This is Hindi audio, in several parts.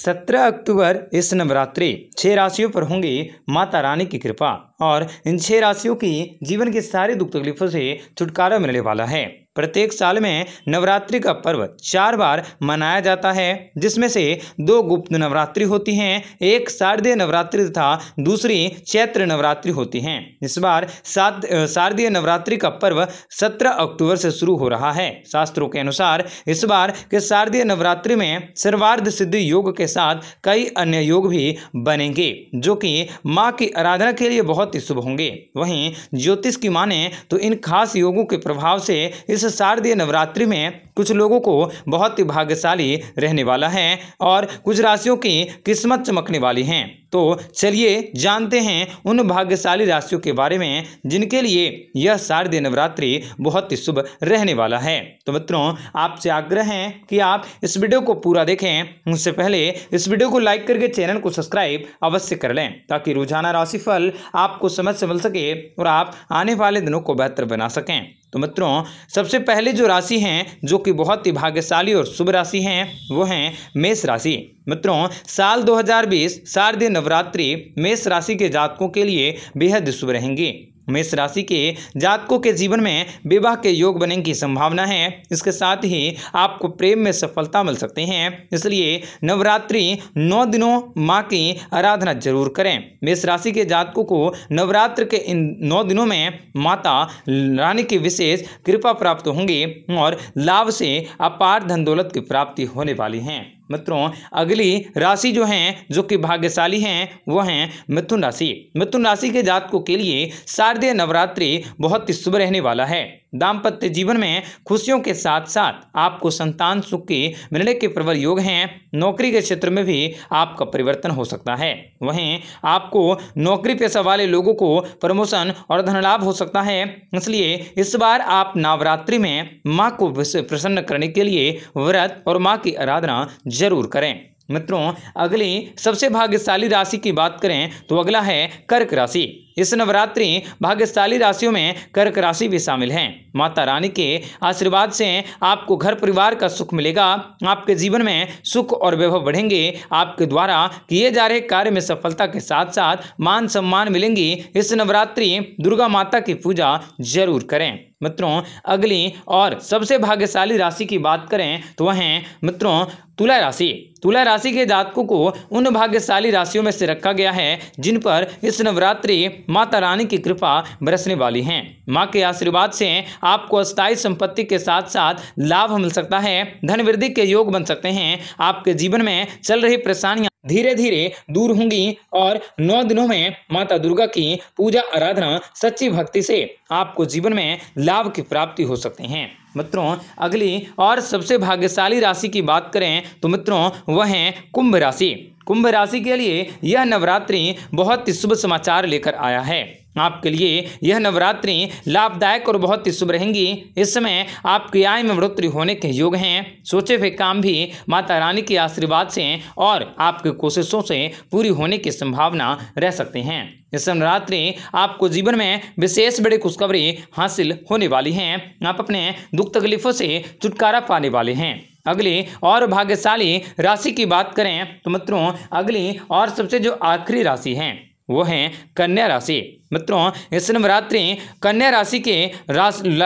17 अक्टूबर इस नवरात्रि 6 राशियों पर होंगी माता रानी की कृपा और इन 6 राशियों की जीवन की सारी दुख तकलीफों से छुटकारा मिलने वाला है। प्रत्येक साल में नवरात्रि का पर्व 4 बार मनाया जाता है, जिसमें से 2 गुप्त नवरात्रि होती हैं, एक शारदीय नवरात्रि तथा दूसरी चैत्र नवरात्रि होती हैं। इस बार शारदीय नवरात्रि का पर्व 17 अक्टूबर से शुरू हो रहा है। शास्त्रों के अनुसार इस बार के शारदीय नवरात्रि में सर्वार्थ सिद्धि योग के साथ कई अन्य योग भी बनेंगे, जो कि माँ की आराधना के लिए बहुत ही शुभ होंगे। वहीं ज्योतिष की माने तो इन खास योगों के प्रभाव से इस शारदीय नवरात्रि में कुछ लोगों को बहुत ही भाग्यशाली रहने वाला है और कुछ राशियों की किस्मत चमकने वाली है। तो चलिए जानते हैं उन भाग्यशाली राशियों के बारे में जिनके लिए यह शारदीय नवरात्रि बहुत ही शुभ रहने वाला है। तो मित्रों, आपसे आग्रह है कि आप इस वीडियो को पूरा देखें। उससे पहले इस वीडियो को लाइक करके चैनल को सब्सक्राइब अवश्य कर लें, ताकि रोजाना राशिफल आपको समझ से मिल सके और आप आने वाले दिनों को बेहतर बना सकें। तो मित्रों, सबसे पहले जो राशि हैं जो कि बहुत ही भाग्यशाली और शुभ राशि हैं, वो हैं मेष राशि। मित्रों, साल 2020 शारदीय नवरात्रि मेष राशि के जातकों के लिए बेहद शुभ रहेंगे। मेष राशि के जातकों के जीवन में विवाह के योग बनने की संभावना है। इसके साथ ही आपको प्रेम में सफलता मिल सकती है, इसलिए नवरात्रि 9 दिनों मां की आराधना जरूर करें। मेष राशि के जातकों को नवरात्र के इन 9 दिनों में माता रानी की विशेष कृपा प्राप्त होंगी और लाभ से अपार धन दौलत की प्राप्ति होने वाली है। मित्रों, अगली राशि जो हैं जो कि भाग्यशाली हैं वो हैं मिथुन राशि। मिथुन राशि के जातकों के लिए शारदीय नवरात्रि बहुत ही शुभ रहने वाला है। दाम्पत्य जीवन में खुशियों के साथ साथ आपको संतान सुख के मिलने के प्रबल योग हैं। नौकरी के क्षेत्र में भी आपका परिवर्तन हो सकता है। वहीं आपको नौकरी पेशा वाले लोगों को प्रमोशन और धनलाभ हो सकता है, इसलिए इस बार आप नवरात्रि में मां को प्रसन्न करने के लिए व्रत और मां की आराधना जरूर करें। मित्रों, अगली सबसे भाग्यशाली राशि की बात करें तो अगला है कर्क राशि। इस नवरात्रि भाग्यशाली राशियों में कर्क राशि भी शामिल है। माता रानी के आशीर्वाद से आपको घर परिवार का सुख मिलेगा। आपके जीवन में सुख और वैभव बढ़ेंगे। आपके द्वारा किए जा रहे कार्य में सफलता के साथ साथ मान सम्मान मिलेंगी। इस नवरात्रि दुर्गा माता की पूजा जरूर करें। मित्रों, अगली और सबसे भाग्यशाली राशि की बात करें तो वह है मित्रों तुला राशि। तुला राशि के जातकों को उन भाग्यशाली राशियों में से रखा गया है जिन पर इस नवरात्रि माता रानी की कृपा बरसने वाली है। मां के आशीर्वाद से आपको अस्थायी संपत्ति के साथ साथ लाभ मिल सकता है। धन वृद्धि के योग बन सकते हैं। आपके जीवन में चल रही परेशानियां धीरे धीरे दूर होंगी और 9 दिनों में माता दुर्गा की पूजा आराधना सच्ची भक्ति से आपको जीवन में लाभ की प्राप्ति हो सकते हैं। मित्रों, अगली और सबसे भाग्यशाली राशि की बात करें तो मित्रों वह है कुंभ राशि। कुंभ राशि के लिए यह नवरात्रि बहुत ही शुभ समाचार लेकर आया है। आपके लिए यह नवरात्रि लाभदायक और बहुत ही शुभ रहेंगी। इस समय आपकी आय में बढ़ोतरी होने के योग हैं। सोचे हुए काम भी माता रानी के आशीर्वाद से और आपकी कोशिशों से पूरी होने की संभावना रह सकती हैं। इस नवरात्रि आपको जीवन में विशेष बड़ी खुशखबरी हासिल होने वाली है। आप अपने दुख तकलीफों से छुटकारा पाने वाले हैं। अगली और भाग्यशाली राशि की बात करें तो मित्रों अगली और सबसे जो आखिरी राशि है वो है कन्या राशि। मित्रों, इस नवरात्रि कन्या राशि के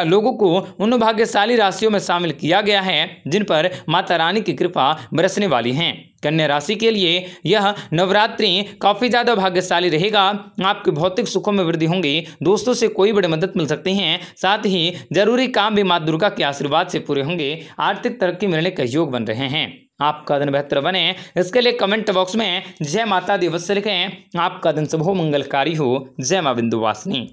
लोगों को उन भाग्यशाली राशियों में शामिल किया गया है जिन पर माता रानी की कृपा बरसने वाली है। कन्या राशि के लिए यह नवरात्रि काफ़ी ज़्यादा भाग्यशाली रहेगा। आपके भौतिक सुखों में वृद्धि होंगी। दोस्तों से कोई बड़ी मदद मिल सकती है। साथ ही जरूरी काम भी माता दुर्गा के आशीर्वाद से पूरे होंगे। आर्थिक तरक्की मिलने के योग बन रहे हैं। आपका दिन बेहतर बने इसके लिए कमेंट बॉक्स में जय माता दी अवश्य लिखें। आपका दिन शुभ हो, मंगलकारी हो। जय मां बिंदुवासिनी।